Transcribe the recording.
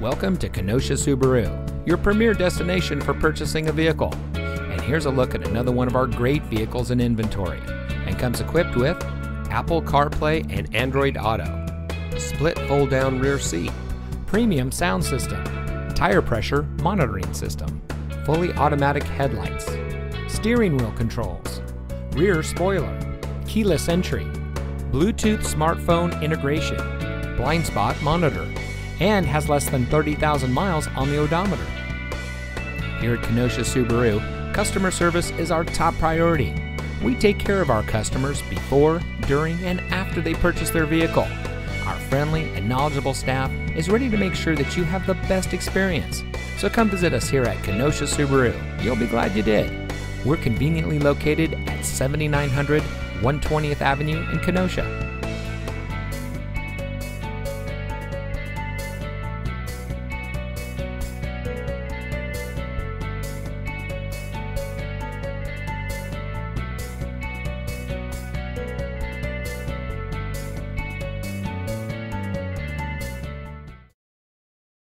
Welcome to Kenosha Subaru, your premier destination for purchasing a vehicle. And here's a look at another one of our great vehicles in inventory, and comes equipped with Apple CarPlay and Android Auto, split fold-down rear seat, premium sound system, tire pressure monitoring system, fully automatic headlights, steering wheel controls, rear spoiler, keyless entry, Bluetooth smartphone integration, blind spot monitor, and has less than 30,000 miles on the odometer. Here at Kenosha Subaru, customer service is our top priority. We take care of our customers before, during, and after they purchase their vehicle. Our friendly and knowledgeable staff is ready to make sure that you have the best experience. So come visit us here at Kenosha Subaru. You'll be glad you did. We're conveniently located at 7900 120th Avenue in Kenosha.